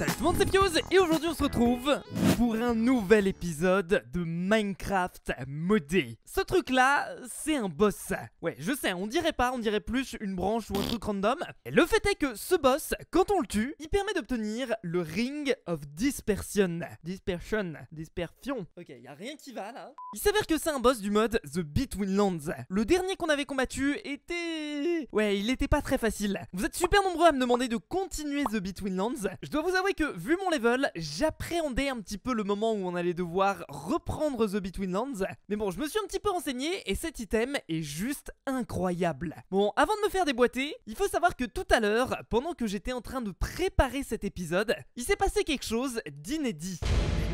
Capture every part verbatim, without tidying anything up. Salut tout le monde, c'est Fuze et aujourd'hui on se retrouve pour un nouvel épisode de Minecraft modé. Ce truc là, c'est un boss. Ouais, je sais, on dirait pas, on dirait plus une branche ou un truc random. Et le fait est que ce boss, quand on le tue, il permet d'obtenir le Ring of Dispersion. Dispersion, dispersion. Ok, y a rien qui va là. Il s'avère que c'est un boss du mode The Betweenlands. Le dernier qu'on avait combattu était... Ouais, il était pas très facile. Vous êtes super nombreux à me demander de continuer The Betweenlands. Je dois vous avouer que, vu mon level, j'appréhendais un petit peu le moment où on allait devoir reprendre The Betweenlands. Mais bon, je me suis un petit peu renseigné et cet item est juste incroyable. Bon, avant de me faire déboîter, il faut savoir que tout à l'heure, pendant que j'étais en train de préparer cet épisode, il s'est passé quelque chose d'inédit.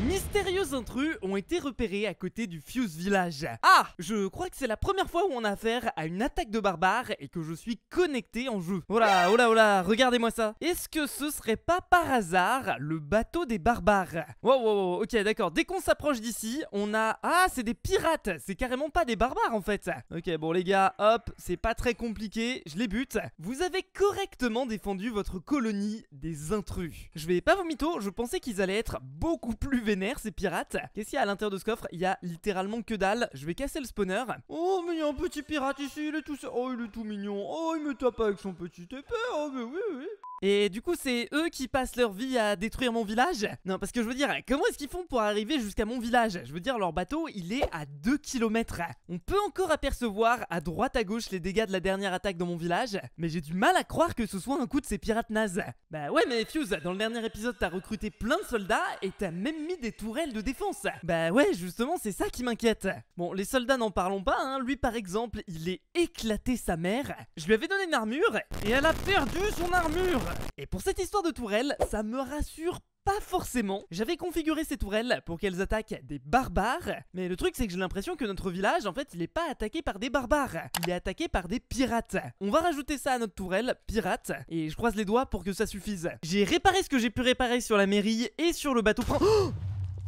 Mystérieux intrus ont été repérés à côté du Fuse Village. Ah, je crois que c'est la première fois où on a affaire à une attaque de barbares et que je suis connecté en jeu. Oh là, oh là, oh là, regardez-moi ça. Est-ce que ce serait pas par hasard le bateau des barbares? Wow, wow, wow, ok, d'accord. Dès qu'on s'approche d'ici, on a... Ah, c'est des pirates. C'est carrément pas des barbares en fait. Ok, bon les gars, hop, c'est pas très compliqué. Je les bute. Vous avez correctement défendu votre colonie des intrus. Je vais pas vous mytho, je pensais qu'ils allaient être beaucoup plus vénère ces pirates. Qu'est-ce qu'il y a à l'intérieur de ce coffre? Il y a littéralement que dalle. Je vais casser le spawner. Oh mais il y a un petit pirate ici, il est tout seul. Oh il est tout mignon. Oh il me tape avec son petit épée. Oh mais oui oui. Et du coup c'est eux qui passent leur vie à détruire mon village? Non parce que je veux dire, comment est-ce qu'ils font pour arriver jusqu'à mon village? Je veux dire leur bateau il est à deux kilomètres. On peut encore apercevoir à droite à gauche les dégâts de la dernière attaque dans mon village, mais j'ai du mal à croire que ce soit un coup de ces pirates nazes. Bah ouais mais Fuze, dans le dernier épisode t'as recruté plein de soldats et t'as même mis des tourelles de défense. Bah ouais justement c'est ça qui m'inquiète. Bon les soldats n'en parlons pas hein. Lui par exemple il est éclaté sa mère. Je lui avais donné une armure et elle a perdu son armure. Et pour cette histoire de tourelle ça me rassure pas. Pas forcément. J'avais configuré ces tourelles pour qu'elles attaquent des barbares, mais le truc c'est que j'ai l'impression que notre village en fait il est pas attaqué par des barbares, il est attaqué par des pirates. On va rajouter ça à notre tourelle pirate et je croise les doigts pour que ça suffise. J'ai réparé ce que j'ai pu réparer sur la mairie et sur le bateau. Oh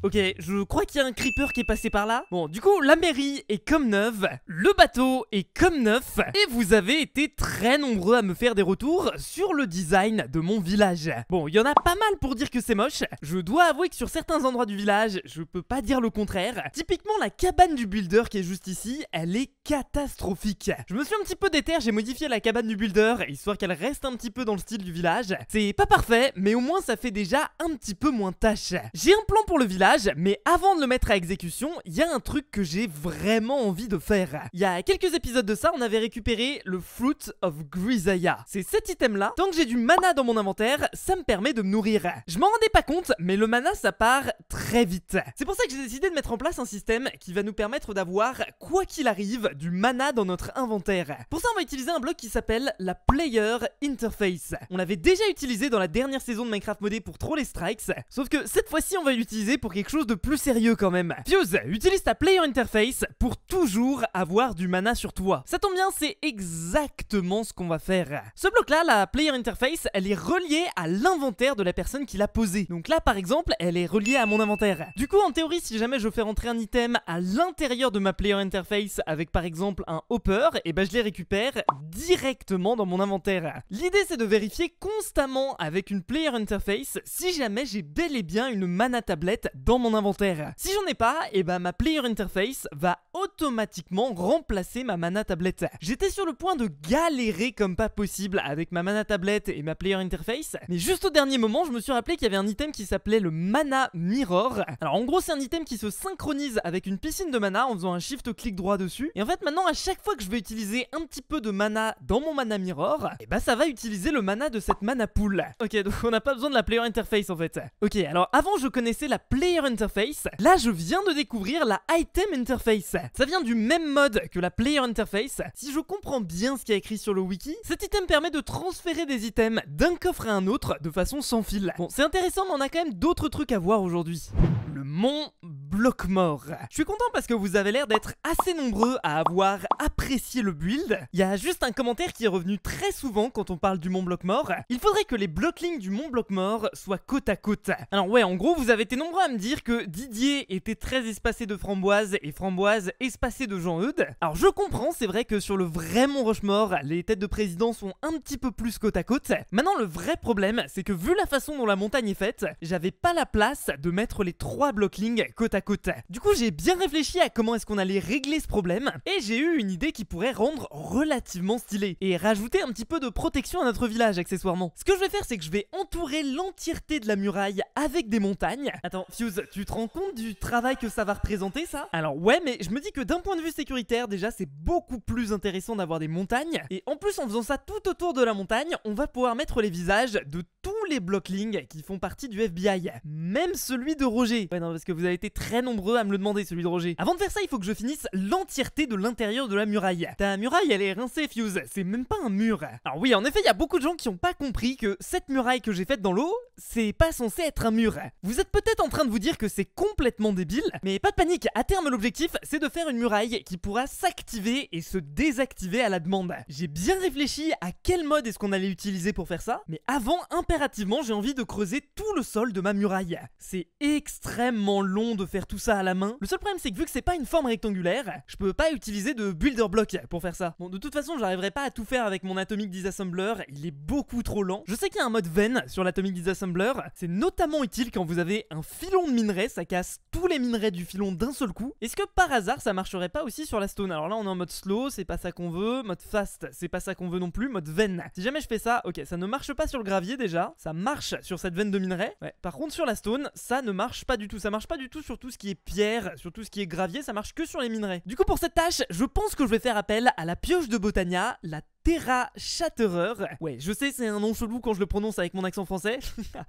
ok, je crois qu'il y a un creeper qui est passé par là. Bon, du coup, la mairie est comme neuve, le bateau est comme neuf, et vous avez été très nombreux à me faire des retours sur le design de mon village. Bon, il y en a pas mal pour dire que c'est moche. Je dois avouer que sur certains endroits du village, je peux pas dire le contraire. Typiquement, la cabane du builder qui est juste ici, elle est catastrophique. Je me suis un petit peu déter, j'ai modifié la cabane du builder, histoire qu'elle reste un petit peu dans le style du village. C'est pas parfait, mais au moins ça fait déjà un petit peu moins tâche. J'ai un plan pour le village, mais avant de le mettre à exécution, il y a un truc que j'ai vraiment envie de faire. Il y a quelques épisodes de ça, on avait récupéré le Fruit of Grisaia. C'est cet item-là. Tant que j'ai du mana dans mon inventaire, ça me permet de me nourrir. Je m'en rendais pas compte, mais le mana, ça part très vite. C'est pour ça que j'ai décidé de mettre en place un système qui va nous permettre d'avoir, quoi qu'il arrive, du mana dans notre inventaire. Pour ça, on va utiliser un bloc qui s'appelle la Player Interface. On l'avait déjà utilisé dans la dernière saison de Minecraft modé pour troll les strikes, sauf que cette fois-ci, on va l'utiliser pour quelque chose de plus sérieux quand même. Fuze, utilise ta Player Interface pour toujours avoir du mana sur toi. Ça tombe bien, c'est exactement ce qu'on va faire. Ce bloc là, la Player Interface, elle est reliée à l'inventaire de la personne qui l'a posée. Donc là par exemple, elle est reliée à mon inventaire. Du coup en théorie, si jamais je fais rentrer un item à l'intérieur de ma Player Interface avec par exemple un hopper, et ben je les récupère directement dans mon inventaire. L'idée c'est de vérifier constamment avec une Player Interface si jamais j'ai bel et bien une Mana Tablet dans mon inventaire. Si j'en ai pas, et bah ma Player Interface va automatiquement remplacer ma Mana Tablet. J'étais sur le point de galérer comme pas possible avec ma Mana Tablet et ma Player Interface, mais juste au dernier moment, je me suis rappelé qu'il y avait un item qui s'appelait le Mana Mirror. Alors en gros, c'est un item qui se synchronise avec une piscine de mana en faisant un shift-clic droit dessus. Et en fait, maintenant, à chaque fois que je vais utiliser un petit peu de mana dans mon Mana Mirror, et bah ça va utiliser le mana de cette Mana Pool. Ok, donc on n'a pas besoin de la Player Interface en fait. Ok, alors avant, je connaissais la Player Interface, là je viens de découvrir la Item Interface. Ça vient du même mode que la Player Interface. Si je comprends bien ce qu'il y a écrit sur le wiki, cet item permet de transférer des items d'un coffre à un autre de façon sans fil. Bon, c'est intéressant mais on a quand même d'autres trucs à voir aujourd'hui. Le Mont Blockmore. Je suis content parce que vous avez l'air d'être assez nombreux à avoir apprécié le build. Il y a juste un commentaire qui est revenu très souvent quand on parle du Mont Blockmore. Il faudrait que les blocklings du Mont Blockmore soient côte à côte. Alors ouais, en gros, vous avez été nombreux à me dire que Didier était très espacé de Framboise et Framboise espacé de Jean-Eudes. Alors je comprends, c'est vrai que sur le vrai Mont Rochemort, les têtes de président sont un petit peu plus côte à côte. Maintenant, le vrai problème, c'est que vu la façon dont la montagne est faite, j'avais pas la place de mettre les trois blocklings côte à côte. Du coup, j'ai bien réfléchi à comment est-ce qu'on allait régler ce problème et j'ai eu une idée qui pourrait rendre relativement stylé et rajouter un petit peu de protection à notre village accessoirement. Ce que je vais faire, c'est que je vais entourer l'entièreté de la muraille avec des montagnes. Attends, Fuze, tu te rends compte du travail que ça va représenter, ça? Alors ouais, mais je me dis que d'un point de vue sécuritaire, déjà, c'est beaucoup plus intéressant d'avoir des montagnes. Et en plus, en faisant ça tout autour de la montagne, on va pouvoir mettre les visages de tous les blocklings qui font partie du F B I. Même celui de Roger. Ouais, non, parce que vous avez été très nombreux à me le demander, celui de Roger. Avant de faire ça, il faut que je finisse l'entièreté de l'intérieur de la muraille. Ta muraille, elle est rincée, Fuze. C'est même pas un mur. Alors oui, en effet, il y a beaucoup de gens qui n'ont pas compris que cette muraille que j'ai faite dans l'eau, c'est pas censé être un mur. Vous êtes peut-être en train de vous dire que c'est complètement débile, mais pas de panique, à terme l'objectif c'est de faire une muraille qui pourra s'activer et se désactiver à la demande. J'ai bien réfléchi à quel mode est-ce qu'on allait utiliser pour faire ça, mais avant, impérativement, j'ai envie de creuser tout le sol de ma muraille. C'est extrêmement long de faire tout ça à la main. Le seul problème, c'est que vu que c'est pas une forme rectangulaire, je peux pas utiliser de builder block pour faire ça. Bon, de toute façon, j'arriverai pas à tout faire avec mon Atomic Disassembler, il est beaucoup trop lent. Je sais qu'il y a un mode veine sur l'Atomic Disassembler, c'est notamment utile quand vous avez un filon de minerai, ça casse tous les minerais du filon d'un seul coup. Est-ce que par hasard ça marcherait pas aussi sur la stone? Alors là on est en mode slow, c'est pas ça qu'on veut, mode fast, c'est pas ça qu'on veut non plus, mode veine. Si jamais je fais ça, ok, ça ne marche pas sur le gravier déjà, ça marche sur cette veine de minerai. Ouais, par contre sur la stone, ça ne marche pas du tout, ça marche pas du tout sur tout ce qui est pierre, sur tout ce qui est gravier, ça marche que sur les minerais. Du coup pour cette tâche, je pense que je vais faire appel à la pioche de Botania, la Terra Shatterer. Ouais, je sais, c'est un nom chelou quand je le prononce avec mon accent français.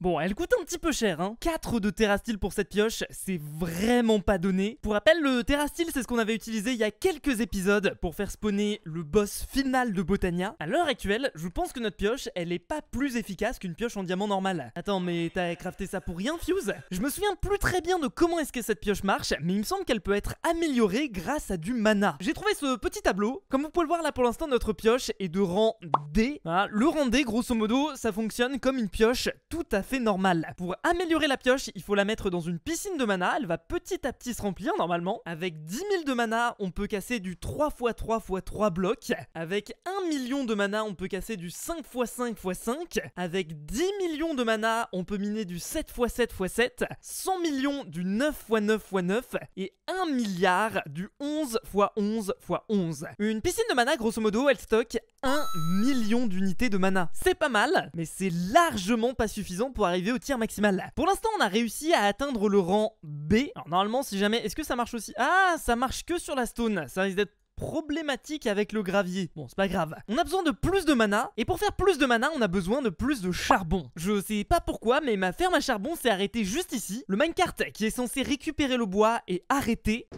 Bon, elle coûte un petit peu cher, hein. quatre de Terra Steel pour cette pioche, c'est vraiment pas donné. Pour rappel, le Terra Steel, c'est ce qu'on avait utilisé il y a quelques épisodes pour faire spawner le boss final de Botania. À l'heure actuelle, je pense que notre pioche, elle est pas plus efficace qu'une pioche en diamant normale. Attends, mais t'as crafté ça pour rien, Fuze? Je me souviens plus très bien de comment est-ce que cette pioche marche, mais il me semble qu'elle peut être améliorée grâce à du mana. J'ai trouvé ce petit tableau. Comme vous pouvez le voir là, pour l'instant, notre pioche est de rang D. Voilà, le rang D, grosso modo, ça fonctionne comme une pioche tout à fait normale. Pour améliorer la pioche, il faut la mettre dans une piscine de mana. Elle va petit à petit se remplir, normalement. Avec dix mille de mana, on peut casser du trois fois trois fois trois blocs. Avec un million de mana, on peut casser du cinq fois cinq fois cinq. Avec dix millions de mana, on peut miner du sept fois sept fois sept. cent millions du neuf fois neuf fois neuf. Et un milliard du onze fois onze fois onze. Une piscine de mana, grosso modo, elle stocke un million d'unités de mana. C'est pas mal, mais c'est largement pas suffisant pour arriver au tir maximal. Pour l'instant, on a réussi à atteindre le rang B. Alors, normalement, si jamais... Est-ce que ça marche aussi? Ah, ça marche que sur la stone. Ça risque d'être problématique avec le gravier. Bon, c'est pas grave. On a besoin de plus de mana, et pour faire plus de mana, on a besoin de plus de charbon. Je sais pas pourquoi, mais ma ferme à charbon s'est arrêtée juste ici. Le minecart qui est censé récupérer le bois est arrêté.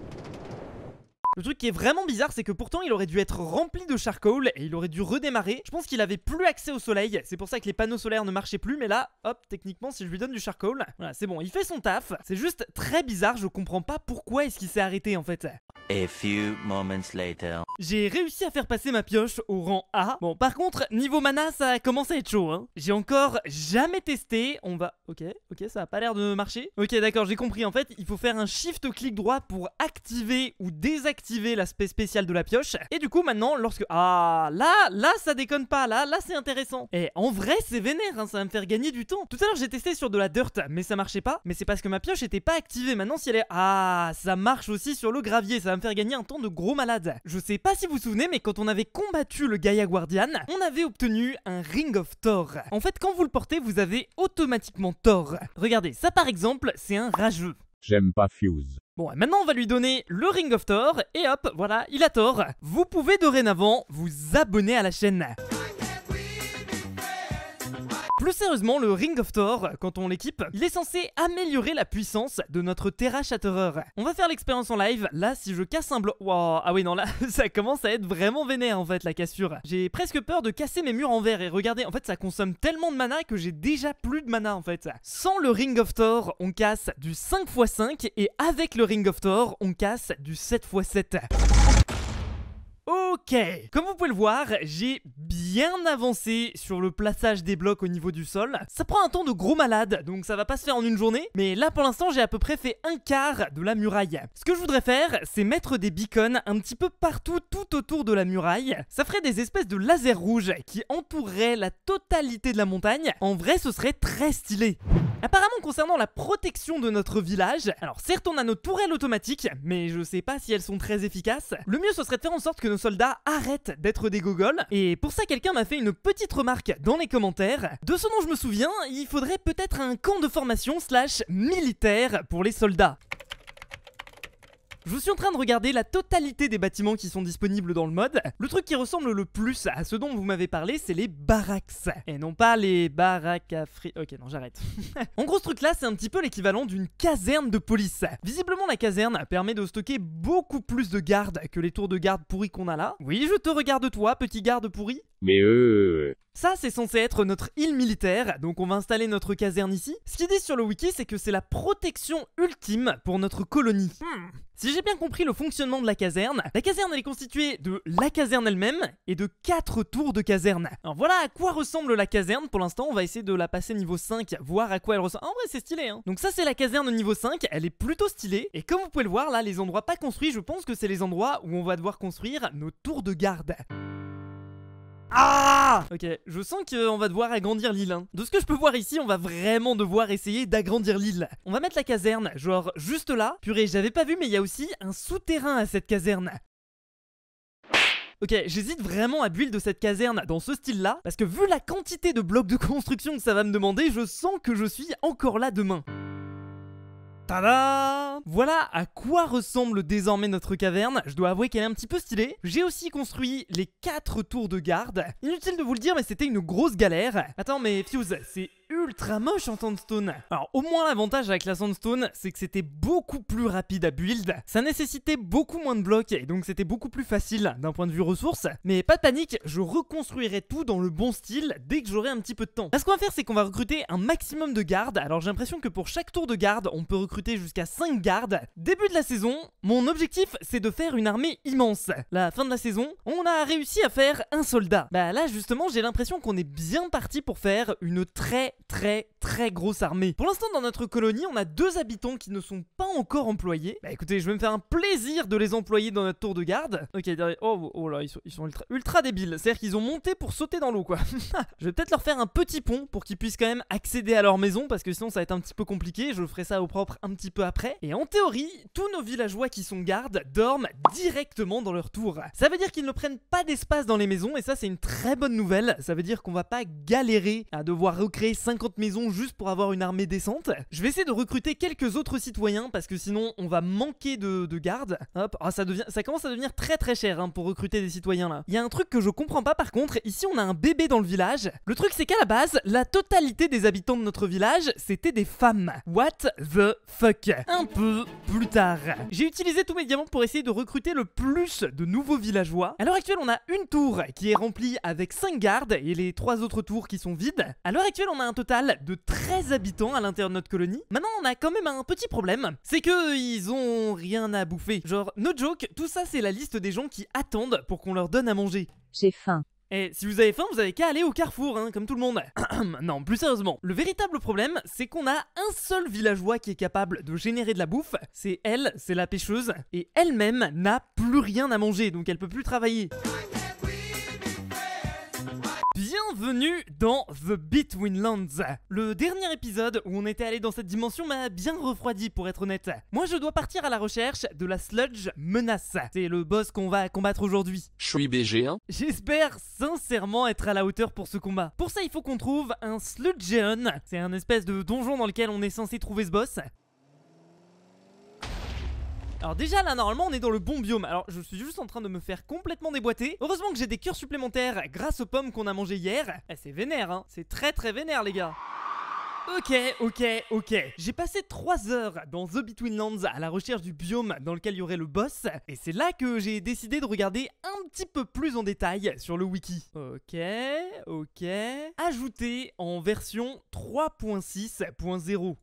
Le truc qui est vraiment bizarre, c'est que pourtant il aurait dû être rempli de charcoal et il aurait dû redémarrer. Je pense qu'il avait plus accès au soleil, c'est pour ça que les panneaux solaires ne marchaient plus, mais là, hop, techniquement, si je lui donne du charcoal, voilà, c'est bon, il fait son taf. C'est juste très bizarre, je comprends pas pourquoi est-ce qu'il s'est arrêté en fait. A few moments later. J'ai réussi à faire passer ma pioche au rang A. Bon, par contre, niveau mana, ça commence à être chaud, hein. J'ai encore jamais testé. On va... Ok, ok, ça a pas l'air de marcher. Ok, d'accord, j'ai compris. En fait, il faut faire un shift-clic droit pour activer ou désactiver l'aspect spécial de la pioche. Et du coup, maintenant, lorsque... Ah, là, là, ça déconne pas. Là, là, c'est intéressant. Et en vrai, c'est vénère, hein, ça va me faire gagner du temps. Tout à l'heure, j'ai testé sur de la dirt, mais ça marchait pas. Mais c'est parce que ma pioche était pas activée. Maintenant, si elle est... Ah, ça marche aussi sur le gravier. Ça va me faire gagner un temps de gros malade. Je sais pas si vous vous souvenez, mais quand on avait combattu le Gaia Guardian, on avait obtenu un Ring of Thor. En fait, quand vous le portez, vous avez automatiquement Thor. Regardez, ça par exemple, c'est un rageux. J'aime pas Fuze. Bon, maintenant on va lui donner le Ring of Thor, et hop, voilà, il a Thor. Vous pouvez dorénavant vous abonner à la chaîne. Plus sérieusement, le Ring of Thor, quand on l'équipe, il est censé améliorer la puissance de notre Terra Shatterer. On va faire l'expérience en live. Là, si je casse un bloc... Wow. Ah oui, non, là, ça commence à être vraiment vénère, en fait, la cassure. J'ai presque peur de casser mes murs en verre. Et regardez, en fait, ça consomme tellement de mana que j'ai déjà plus de mana, en fait. Sans le Ring of Thor, on casse du cinq fois cinq. Et avec le Ring of Thor, on casse du sept fois sept. Ok, comme vous pouvez le voir, j'ai bien avancé sur le plaçage des blocs au niveau du sol. Ça prend un temps de gros malade, donc ça va pas se faire en une journée. Mais là, pour l'instant, j'ai à peu près fait un quart de la muraille. Ce que je voudrais faire, c'est mettre des beacons un petit peu partout, tout autour de la muraille. Ça ferait des espèces de lasers rouges qui entoureraient la totalité de la montagne. En vrai, ce serait très stylé. Apparemment, concernant la protection de notre village, alors certes on a nos tourelles automatiques, mais je sais pas si elles sont très efficaces. Le mieux ce serait de faire en sorte que nos soldats arrêtent d'être des gogoles. Et pour ça, quelqu'un m'a fait une petite remarque dans les commentaires. De ce dont je me souviens, il faudrait peut-être un camp de formation slash militaire pour les soldats. Je suis en train de regarder la totalité des bâtiments qui sont disponibles dans le mode. Le truc qui ressemble le plus à ce dont vous m'avez parlé, c'est les baraques. Et non pas les baraques à frites. Ok, non, j'arrête. En gros, ce truc-là, c'est un petit peu l'équivalent d'une caserne de police. Visiblement, la caserne permet de stocker beaucoup plus de gardes que les tours de garde pourris qu'on a là. Oui, je te regarde toi, petit garde pourri. Mais euh... Ça, c'est censé être notre île militaire, donc on va installer notre caserne ici. Ce qu'ils disent sur le wiki, c'est que c'est la protection ultime pour notre colonie. Hmm. Si j'ai bien compris le fonctionnement de la caserne, la caserne elle est constituée de la caserne elle-même et de quatre tours de caserne. Alors voilà à quoi ressemble la caserne. Pour l'instant, on va essayer de la passer niveau cinq, voir à quoi elle ressemble. En vrai, c'est stylé, hein. Donc ça, c'est la caserne niveau cinq, elle est plutôt stylée. Et comme vous pouvez le voir, là, les endroits pas construits, je pense que c'est les endroits où on va devoir construire nos tours de garde. Ah! Ok, je sens qu'on va devoir agrandir l'île. Hein. De ce que je peux voir ici, on va vraiment devoir essayer d'agrandir l'île. On va mettre la caserne, genre juste là. Purée, j'avais pas vu, mais il y a aussi un souterrain à cette caserne. Ok, j'hésite vraiment à build de cette caserne dans ce style-là, parce que vu la quantité de blocs de construction que ça va me demander, je sens que je suis encore là demain. Tada! Voilà à quoi ressemble désormais notre caverne. Je dois avouer qu'elle est un petit peu stylée. J'ai aussi construit les quatre tours de garde. Inutile de vous le dire, mais c'était une grosse galère. Attends, mais Fuse, c'est ultra moche en sandstone. Alors au moins l'avantage avec la sandstone, c'est que c'était beaucoup plus rapide à build. Ça nécessitait beaucoup moins de blocs et donc c'était beaucoup plus facile d'un point de vue ressources. Mais pas de panique, je reconstruirai tout dans le bon style dès que j'aurai un petit peu de temps. Là, ce qu'on va faire, c'est qu'on va recruter un maximum de gardes. Alors j'ai l'impression que pour chaque tour de garde, on peut recruter jusqu'à cinq gardes. Début de la saison, mon objectif, c'est de faire une armée immense. La fin de la saison, on a réussi à faire un soldat. Bah là justement, j'ai l'impression qu'on est bien parti pour faire une très très très grosse armée. Pour l'instant, dans notre colonie, on a deux habitants qui ne sont pas encore employés. Bah écoutez, je vais me faire un plaisir de les employer dans notre tour de garde. Ok, oh, oh là, ils sont, ils sont ultra, ultra débiles. C'est-à-dire qu'ils ont monté pour sauter dans l'eau, quoi. Je vais peut-être leur faire un petit pont pour qu'ils puissent quand même accéder à leur maison, parce que sinon ça va être un petit peu compliqué. Je ferai ça au propre un petit peu après. Et en théorie, tous nos villageois qui sont gardes dorment directement dans leur tour. Ça veut dire qu'ils ne prennent pas d'espace dans les maisons, et ça c'est une très bonne nouvelle. Ça veut dire qu'on va pas galérer à devoir recréer cinquante maisons juste pour avoir une armée décente. Je vais essayer de recruter quelques autres citoyens parce que sinon on va manquer de, de gardes. Hop, oh, ça, devient, ça commence à devenir très très cher hein, pour recruter des citoyens là. Il y a un truc que je comprends pas par contre, ici on a un bébé dans le village. Le truc c'est qu'à la base, la totalité des habitants de notre village c'était des femmes. What the fuck? Un peu plus tard. J'ai utilisé tous mes diamants pour essayer de recruter le plus de nouveaux villageois. À l'heure actuelle on a une tour qui est remplie avec cinq gardes et les trois autres tours qui sont vides. À l'heure actuelle on a un total de treize habitants à l'intérieur de notre colonie. Maintenant on a quand même un petit problème, c'est que ils ont rien à bouffer. Genre no joke, tout ça c'est la liste des gens qui attendent pour qu'on leur donne à manger. J'ai faim. Et si vous avez faim, vous avez qu'à aller au carrefour, hein, comme tout le monde. Non, plus sérieusement, le véritable problème, c'est qu'on a un seul villageois qui est capable de générer de la bouffe. C'est elle, c'est la pêcheuse, et elle-même n'a plus rien à manger, donc elle peut plus travailler. Bienvenue dans The Betweenlands. Le dernier épisode où on était allé dans cette dimension m'a bien refroidi pour être honnête. Moi je dois partir à la recherche de la Sludge Menace. C'est le boss qu'on va combattre aujourd'hui. Je suis B G un. J'espère sincèrement être à la hauteur pour ce combat. Pour ça il faut qu'on trouve un Sludgeon. C'est un espèce de donjon dans lequel on est censé trouver ce boss. Alors déjà là normalement on est dans le bon biome. Alors je suis juste en train de me faire complètement déboîter. Heureusement que j'ai des cœurs supplémentaires grâce aux pommes qu'on a mangées hier. Eh, c'est vénère hein, c'est très très vénère les gars. Ok, ok, ok. J'ai passé trois heures dans The Betweenlands à la recherche du biome dans lequel il y aurait le boss. Et c'est là que j'ai décidé de regarder un petit peu plus en détail sur le wiki. Ok, ok. Ajouté en version trois point six point zéro.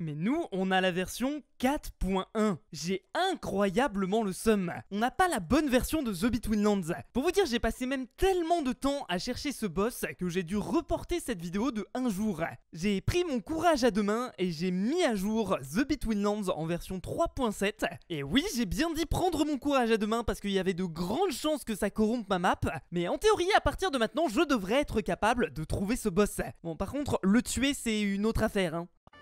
Mais nous, on a la version quatre point un. J'ai incroyablement le seum. On n'a pas la bonne version de The Betweenlands. Pour vous dire, j'ai passé même tellement de temps à chercher ce boss que j'ai dû reporter cette vidéo de un jour. J'ai pris mon courage à deux mains et j'ai mis à jour The Betweenlands en version trois point sept. Et oui, j'ai bien dit prendre mon courage à deux mains parce qu'il y avait de grandes chances que ça corrompe ma map. Mais en théorie, à partir de maintenant, je devrais être capable de trouver ce boss. Bon, par contre, le tuer, c'est une autre affaire, hein.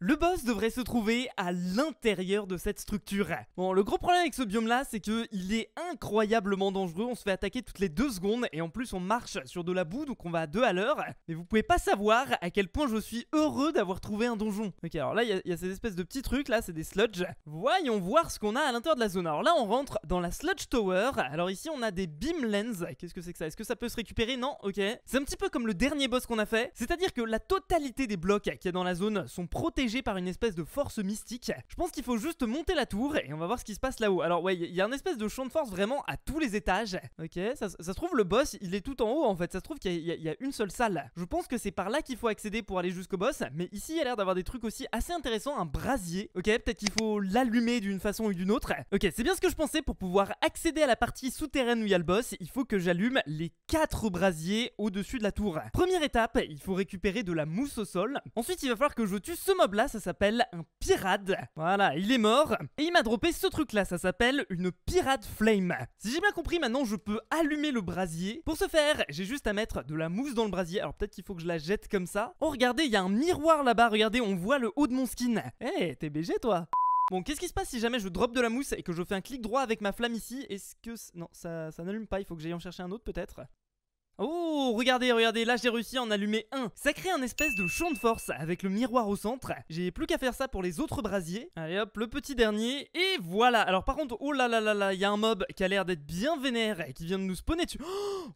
Le boss devrait se trouver à l'intérieur de cette structure. Bon, le gros problème avec ce biome là, c'est qu'il est incroyablement dangereux. On se fait attaquer toutes les deux secondes et en plus on marche sur de la boue, donc on va à deux à l'heure. Mais vous pouvez pas savoir à quel point je suis heureux d'avoir trouvé un donjon. Ok, alors là il y, y a ces espèces de petits trucs là, c'est des sludge. Voyons voir ce qu'on a à l'intérieur de la zone. Alors là on rentre dans la Sludge Tower. Alors ici on a des Beam Lens. Qu'est-ce que c'est que ça? Est-ce que ça peut se récupérer? Non, ok. C'est un petit peu comme le dernier boss qu'on a fait. C'est-à-dire que la totalité des blocs qu'il y a dans la zone sont protégés par une espèce de force mystique. Je pense qu'il faut juste monter la tour et on va voir ce qui se passe là-haut. Alors ouais, il y a un espèce de champ de force vraiment à tous les étages. Ok, ça, ça se trouve le boss il est tout en haut en fait, ça se trouve qu'il y, y a une seule salle. Je pense que c'est par là qu'il faut accéder pour aller jusqu'au boss, mais ici il y a l'air d'avoir des trucs aussi assez intéressants, un brasier. Ok, peut-être qu'il faut l'allumer d'une façon ou d'une autre. Ok, c'est bien ce que je pensais, pour pouvoir accéder à la partie souterraine où il y a le boss, il faut que j'allume les quatre brasiers au-dessus de la tour. Première étape, il faut récupérer de la mousse au sol. Ensuite il va falloir que je tue ce mob là. Ça s'appelle un pirate. Voilà, il est mort. Et il m'a droppé ce truc là, ça s'appelle une Pirate Flame. Si j'ai bien compris, maintenant je peux allumer le brasier. Pour ce faire, j'ai juste à mettre de la mousse dans le brasier. Alors peut-être qu'il faut que je la jette comme ça. Oh regardez, il y a un miroir là-bas, regardez, on voit le haut de mon skin. Eh, hey, t'es B G toi. Bon, qu'est-ce qui se passe si jamais je drop de la mousse et que je fais un clic droit avec ma flamme ici? Est-ce que... Non, ça, ça n'allume pas, il faut que j'aille en chercher un autre peut-être. Oh, regardez, regardez, là j'ai réussi à en allumer un. Ça crée un espèce de champ de force avec le miroir au centre. J'ai plus qu'à faire ça pour les autres brasiers. Allez hop, le petit dernier, et voilà. Alors par contre, oh là là là là, il y a un mob qui a l'air d'être bien vénère et qui vient de nous spawner dessus.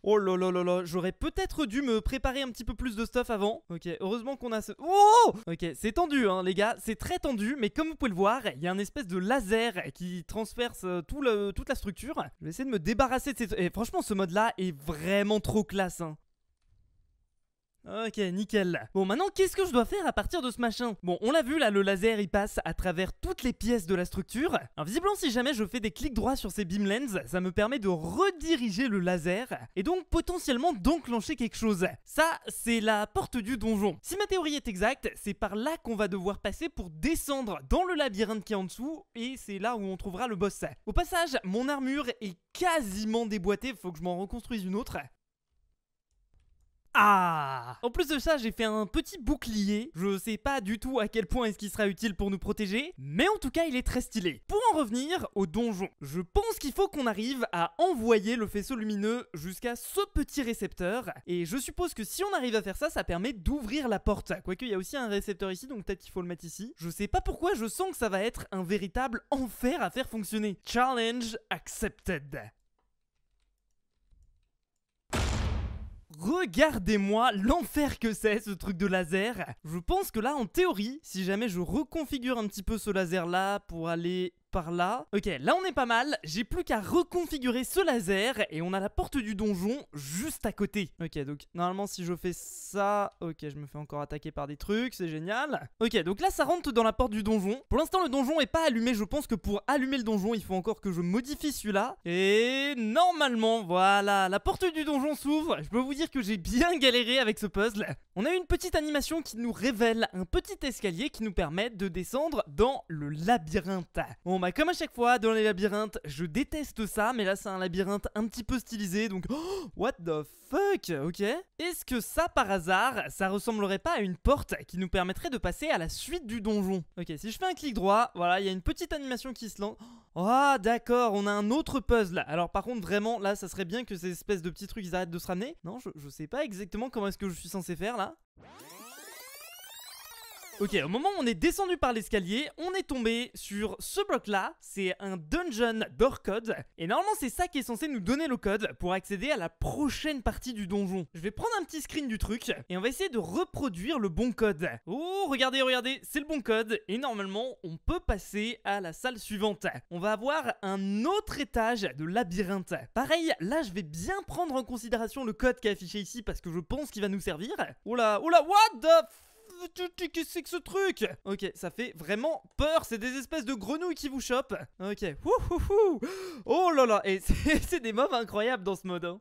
Oh là là là là, j'aurais peut-être dû me préparer un petit peu plus de stuff avant. Ok, heureusement qu'on a ce... Oh, ok, c'est tendu hein les gars, c'est très tendu. Mais comme vous pouvez le voir, il y a un espèce de laser qui transperce tout le... toute la structure. Je vais essayer de me débarrasser de ces... Et franchement, ce mode là est vraiment trop classe, hein. Ok, nickel. Bon, maintenant, qu'est-ce que je dois faire à partir de ce machin? Bon, on l'a vu, là, le laser, il passe à travers toutes les pièces de la structure. Alors, visiblement, si jamais je fais des clics droits sur ces beam lens, ça me permet de rediriger le laser et donc potentiellement d'enclencher quelque chose. Ça, c'est la porte du donjon. Si ma théorie est exacte, c'est par là qu'on va devoir passer pour descendre dans le labyrinthe qui est en dessous, et c'est là où on trouvera le boss. Au passage, mon armure est quasiment déboîtée, faut que je m'en reconstruise une autre. Ah! En plus de ça, j'ai fait un petit bouclier. Je sais pas du tout à quel point est-ce qu'il sera utile pour nous protéger, mais en tout cas, il est très stylé. Pour en revenir au donjon, je pense qu'il faut qu'on arrive à envoyer le faisceau lumineux jusqu'à ce petit récepteur. Et je suppose que si on arrive à faire ça, ça permet d'ouvrir la porte. Quoique, il y a aussi un récepteur ici, donc peut-être qu'il faut le mettre ici. Je sais pas pourquoi, je sens que ça va être un véritable enfer à faire fonctionner. Challenge accepted. Regardez-moi l'enfer que c'est ce truc de laser. Je pense que là en théorie, si jamais je reconfigure un petit peu ce laser là pour aller par là. Ok, là on est pas mal, j'ai plus qu'à reconfigurer ce laser et on a la porte du donjon juste à côté. Ok, donc normalement si je fais ça, ok, je me fais encore attaquer par des trucs, c'est génial. Ok, donc là ça rentre dans la porte du donjon. Pour l'instant le donjon est pas allumé, je pense que pour allumer le donjon il faut encore que je modifie celui-là. Et normalement, voilà, la porte du donjon s'ouvre. Je peux vous dire que j'ai bien galéré avec ce puzzle. On a une petite animation qui nous révèle un petit escalier qui nous permet de descendre dans le labyrinthe. On Bon bah comme à chaque fois dans les labyrinthes, je déteste ça, mais là c'est un labyrinthe un petit peu stylisé, donc oh, what the fuck, ok. Est-ce que ça par hasard, ça ressemblerait pas à une porte qui nous permettrait de passer à la suite du donjon? Ok, si je fais un clic droit, voilà, il y a une petite animation qui se lance. Oh d'accord, on a un autre puzzle. Alors par contre vraiment là ça serait bien que ces espèces de petits trucs ils arrêtent de se ramener. Non, je, je sais pas exactement comment est-ce que je suis censé faire là. Ok, au moment où on est descendu par l'escalier, on est tombé sur ce bloc-là, c'est un Dungeon Door Code, et normalement c'est ça qui est censé nous donner le code pour accéder à la prochaine partie du donjon. Je vais prendre un petit screen du truc, et on va essayer de reproduire le bon code. Oh, regardez, regardez, c'est le bon code, et normalement on peut passer à la salle suivante. On va avoir un autre étage de labyrinthe. Pareil, là je vais bien prendre en considération le code qui est affiché ici, parce que je pense qu'il va nous servir. Oh là, oh là, what the f... Qu'est-ce que c'est que ce truc? Ok, ça fait vraiment peur, c'est des espèces de grenouilles qui vous chopent. Ok, wouhouhou. Oh là là, et c'est des mobs incroyables dans ce mode hein.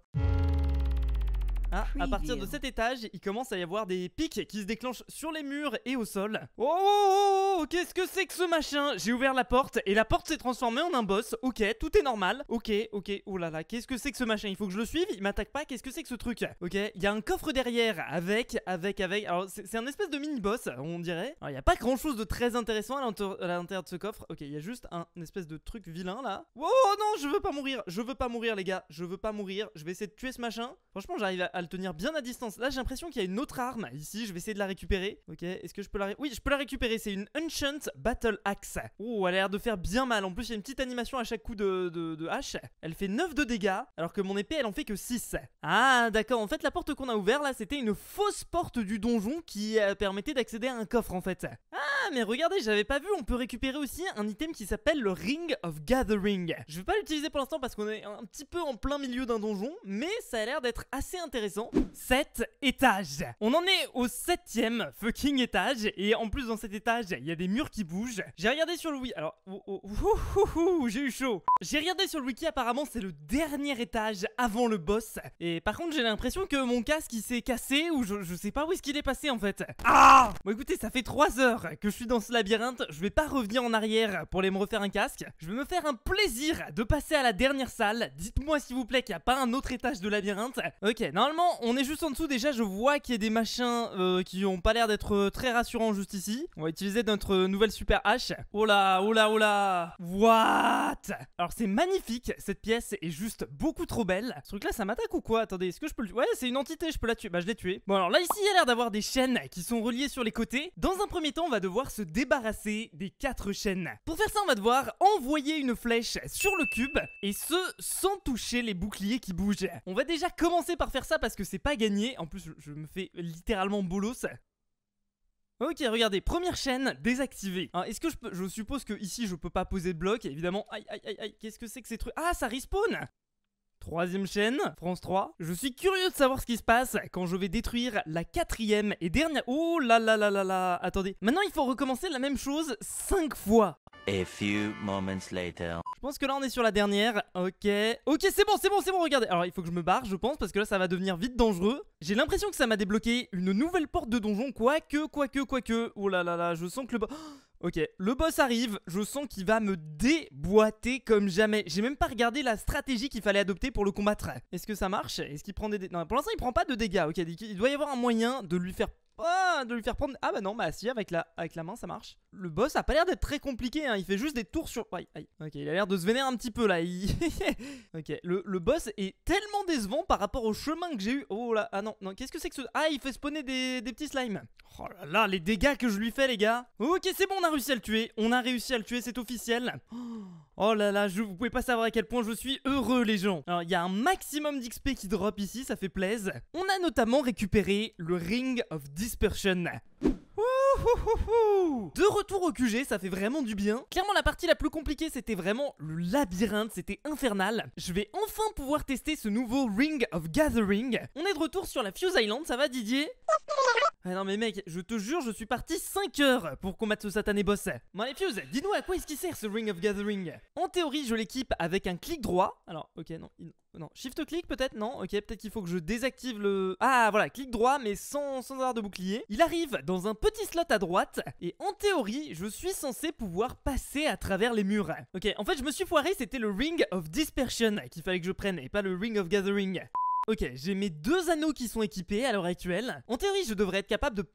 Ah, à partir de cet étage, il commence à y avoir des pics qui se déclenchent sur les murs et au sol. Oh, oh, oh, qu'est-ce que c'est que ce machin? J'ai ouvert la porte et la porte s'est transformée en un boss. Ok, tout est normal. Ok, ok, oh là là, qu'est-ce que c'est que ce machin? Il faut que je le suive, il m'attaque pas, qu'est-ce que c'est que ce truc? Ok, il y a un coffre derrière avec, avec, avec. Alors, c'est un espèce de mini-boss, on dirait. Alors, il n'y a pas grand-chose de très intéressant à l'intérieur de ce coffre. Ok, il y a juste un espèce de truc vilain là. Oh, oh non, je veux pas mourir, je veux pas mourir les gars, je veux pas mourir. Je vais essayer de tuer ce machin. Franchement, j'arrive à... à le tenir bien à distance. Là j'ai l'impression qu'il y a une autre arme ici, je vais essayer de la récupérer. Ok, est-ce que je peux la récupérer? Oui, je peux la récupérer, c'est une Ancient Battle Axe. Oh, elle a l'air de faire bien mal, en plus il y a une petite animation à chaque coup de, de, de hache. Elle fait neuf de dégâts, alors que mon épée elle en fait que six. Ah d'accord, en fait la porte qu'on a ouverte là c'était une fausse porte du donjon qui euh, permettait d'accéder à un coffre en fait. Ah mais regardez, j'avais pas vu, on peut récupérer aussi un item qui s'appelle le Ring of Gathering. Je vais pas l'utiliser pour l'instant parce qu'on est un petit peu en plein milieu d'un donjon, mais ça a l'air d'être assez intéressant. sept étages. On en est au septième fucking étage. Et en plus dans cet étage il y a des murs qui bougent. J'ai regardé sur le wiki. Alors oh, oh, oh, oh, oh, j'ai eu chaud. J'ai regardé sur le wiki, apparemment c'est le dernier étage avant le boss. Et par contre j'ai l'impression que mon casque il s'est cassé, ou je, je sais pas où est-ce qu'il est passé en fait. Ah bon écoutez, ça fait trois heures que je suis dans ce labyrinthe. Je vais pas revenir en arrière pour aller me refaire un casque. Je vais me faire un plaisir de passer à la dernière salle. Dites-moi s'il vous plaît qu'il n'y a pas un autre étage de labyrinthe. Ok, non. Normalement, on est juste en dessous. Déjà, je vois qu'il y a des machins euh, qui ont pas l'air d'être euh, très rassurants juste ici. On va utiliser notre nouvelle super hache. Oh là, oh là, oh là. What? Alors, c'est magnifique. Cette pièce est juste beaucoup trop belle. Ce truc-là, ça m'attaque ou quoi? Attendez, est-ce que je peux le... Ouais, c'est une entité, je peux la tuer. Bah, je l'ai tué. Bon, alors là, ici, il y a l'air d'avoir des chaînes qui sont reliées sur les côtés. Dans un premier temps, on va devoir se débarrasser des quatre chaînes. Pour faire ça, on va devoir envoyer une flèche sur le cube. Et ce, sans toucher les boucliers qui bougent. On va déjà commencer par faire ça, parce que c'est pas gagné. En plus je me fais littéralement bolos. Ok, regardez, première chaîne désactivée. Hein, est-ce que je peux... Je suppose que ici je peux pas poser de bloc, évidemment. Aïe aïe aïe aïe, qu'est-ce que c'est que ces trucs? Ah, ça respawn. Troisième chaîne, France trois. Je suis curieux de savoir ce qui se passe quand je vais détruire la quatrième et dernière. Oh là là là là là. Attendez. Maintenant il faut recommencer la même chose cinq fois. A few moments later. Je pense que là on est sur la dernière. Ok. Ok, c'est bon, c'est bon, c'est bon, regardez. Alors il faut que je me barre je pense, parce que là ça va devenir vite dangereux. J'ai l'impression que ça m'a débloqué une nouvelle porte de donjon. Quoique, quoique, quoique. Oh là là là, je sens que le... Ok, le boss arrive, je sens qu'il va me déboîter comme jamais. J'ai même pas regardé la stratégie qu'il fallait adopter pour le combattre. Est-ce que ça marche? Est-ce qu'il prend des dégâts? Non, pour l'instant il prend pas de dégâts, ok. Il doit y avoir un moyen de lui faire... Oh, de lui faire prendre... Ah bah non, bah si, avec la, avec la main ça marche. Le boss a pas l'air d'être très compliqué, hein. Il fait juste des tours sur... Aïe, aïe. Ok, il a l'air de se vénérer un petit peu là. Il... ok, le, le boss est tellement décevant par rapport au chemin que j'ai eu. Oh là, ah non, non, qu'est-ce que c'est que ce... Ah, il fait spawner des, des petits slimes. Oh là là, les dégâts que je lui fais les gars. Ok, c'est bon, on a réussi à le tuer. On a réussi à le tuer, c'est officiel. Oh là là, je... vous pouvez pas savoir à quel point je suis heureux les gens. Alors, il y a un maximum d'X P qui drop ici, ça fait plaisir. On a notamment récupéré le Ring of Dispersion. Dispersion. De retour au Q G, ça fait vraiment du bien. Clairement la partie la plus compliquée c'était vraiment le labyrinthe, c'était infernal. Je vais enfin pouvoir tester ce nouveau Ring of Gathering. On est de retour sur la Fuse Island, ça va Didier? Ah non mais mec, je te jure, je suis parti cinq heures pour combattre ce satané boss. Bon allez Fuse, dis-nous à quoi est-ce qu'il sert ce Ring of Gathering? En théorie je l'équipe avec un clic droit. Alors ok, non, il... non, shift-clic peut-être, non, ok, peut-être qu'il faut que je désactive le... Ah voilà, clic droit mais sans, sans avoir de bouclier. Il arrive dans un petit slot à droite et en théorie je suis censé pouvoir passer à travers les murs. Ok, en fait je me suis foiré, c'était le Ring of Dispersion qu'il fallait que je prenne et pas le Ring of Gathering. Ok, j'ai mes deux anneaux qui sont équipés à l'heure actuelle. En théorie je devrais être capable de...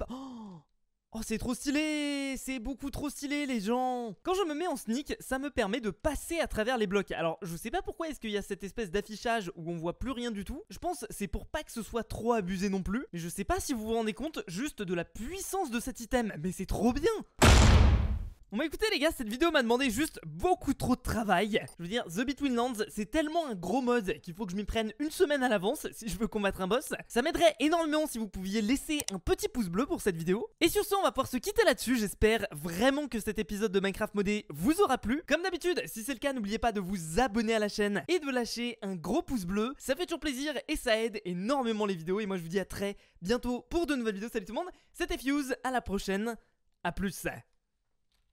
Oh Oh, c'est trop stylé! C'est beaucoup trop stylé, les gens! Quand je me mets en sneak, ça me permet de passer à travers les blocs. Alors, je sais pas pourquoi est-ce qu'il y a cette espèce d'affichage où on voit plus rien du tout. Je pense c'est pour pas que ce soit trop abusé non plus. Mais je sais pas si vous vous rendez compte juste de la puissance de cet item. Mais c'est trop bien! Bon bah écoutez les gars, cette vidéo m'a demandé juste beaucoup trop de travail. Je veux dire, The Betweenlands, c'est tellement un gros mode qu'il faut que je m'y prenne une semaine à l'avance si je veux combattre un boss. Ça m'aiderait énormément si vous pouviez laisser un petit pouce bleu pour cette vidéo. Et sur ce, on va pouvoir se quitter là-dessus. J'espère vraiment que cet épisode de Minecraft modé vous aura plu. Comme d'habitude, si c'est le cas, n'oubliez pas de vous abonner à la chaîne et de lâcher un gros pouce bleu. Ça fait toujours plaisir et ça aide énormément les vidéos. Et moi je vous dis à très bientôt pour de nouvelles vidéos. Salut tout le monde, c'était Fuze, à la prochaine, à plus.